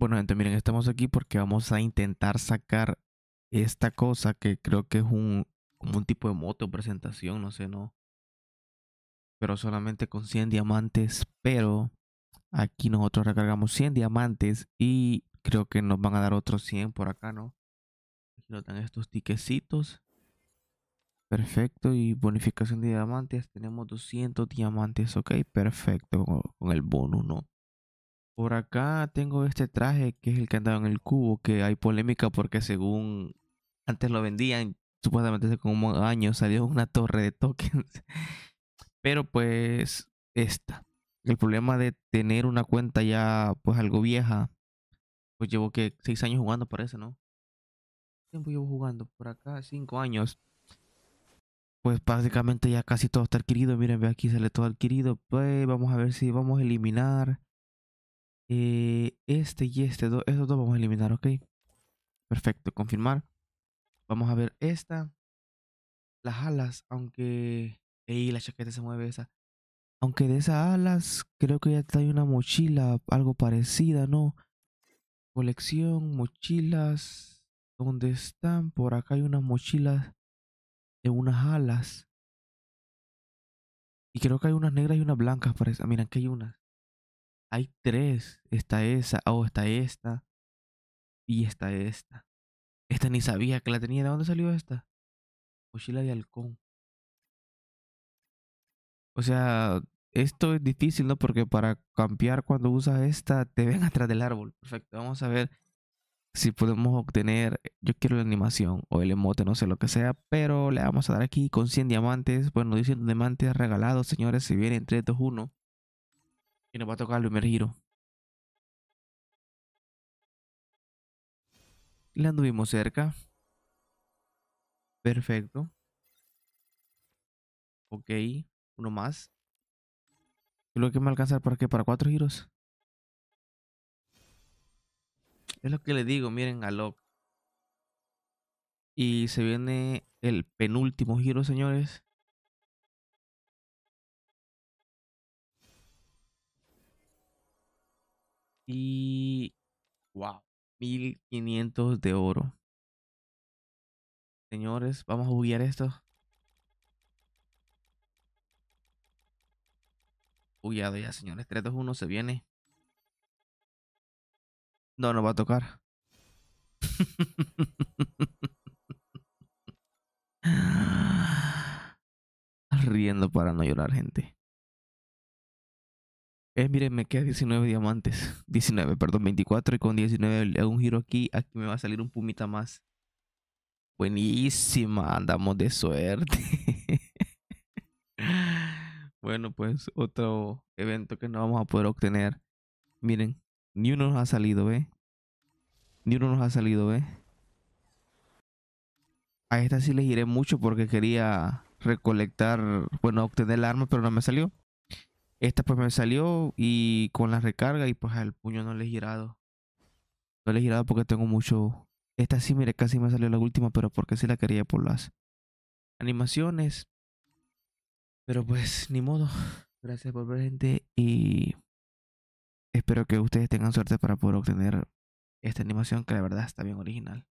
Bueno, gente, miren, estamos aquí porque vamos a intentar sacar esta cosa que creo que es como un tipo de moto, presentación, no sé, no. Pero solamente con 100 diamantes, pero aquí nosotros recargamos 100 diamantes y creo que nos van a dar otros 100 por acá, ¿no? Aquí nos dan estos tiquecitos. Perfecto, y bonificación de diamantes, tenemos 200 diamantes, ok, perfecto, con el bonus, ¿no? Por acá tengo este traje que es el que andaba en el cubo, que hay polémica porque según antes lo vendían, supuestamente hace como un año salió una torre de tokens. Pero pues el problema de tener una cuenta ya pues algo vieja, pues llevo que 6 años jugando parece, ¿no? ¿Cuánto tiempo llevo jugando? Por acá 5 años. Pues básicamente ya casi todo está adquirido, miren, ve aquí sale todo adquirido, pues vamos a ver si vamos a eliminar. Este y este, estos dos vamos a eliminar, ok. Perfecto, confirmar. Vamos a ver esta. Las alas, aunque... ey, la chaqueta se mueve esa. Aunque de esas alas, creo que ya trae una mochila, algo parecida, ¿no? Colección, mochilas. ¿Dónde están? Por acá hay unas mochilas de unas alas. Y creo que hay unas negras y unas blancas, parece. Ah, mira, aquí hay unas. Hay 3, está esa, oh, está esta, y está esta. Esta ni sabía que la tenía. ¿De dónde salió esta? Mochila de halcón. O sea, esto es difícil, ¿no? Porque para campear cuando usas esta, te ven atrás del árbol. Perfecto, vamos a ver si podemos obtener... Yo quiero la animación o el emote, no sé lo que sea, pero le vamos a dar aquí con 100 diamantes. Bueno, 200 diamantes regalados, señores, si vienen 3, 2, 1. Y nos va a tocar el primer giro. La anduvimos cerca. Perfecto. Ok. Uno más. Creo que me va a alcanzar para qué. Para 4 giros. Es lo que le digo. Miren a Locke. Y se viene el penúltimo giro, señores. Y... wow, 1500 de oro. Señores, vamos a buguear esto. Bugueado ya, señores. 3, 2, 1, se viene. No, nos va a tocar. Riendo para no llorar, gente. Miren, me queda 19 diamantes. 19, perdón, 24. Y con 19 le hago un giro aquí. Aquí me va a salir un pumita más. Buenísima, andamos de suerte. Bueno, pues otro evento que no vamos a poder obtener. Miren, ni uno nos ha salido, ¿ve? Ni uno nos ha salido, ¿ve? A esta sí les giré mucho porque quería recolectar, bueno, obtener el arma, pero no me salió. Esta pues me salió y con la recarga y pues al puño no le he girado. No le he girado porque tengo mucho... Esta sí, mire, casi me salió la última, pero porque sí la quería por las animaciones. Pero pues, ni modo. Gracias por ver, gente, y espero que ustedes tengan suerte para poder obtener esta animación que la verdad está bien original.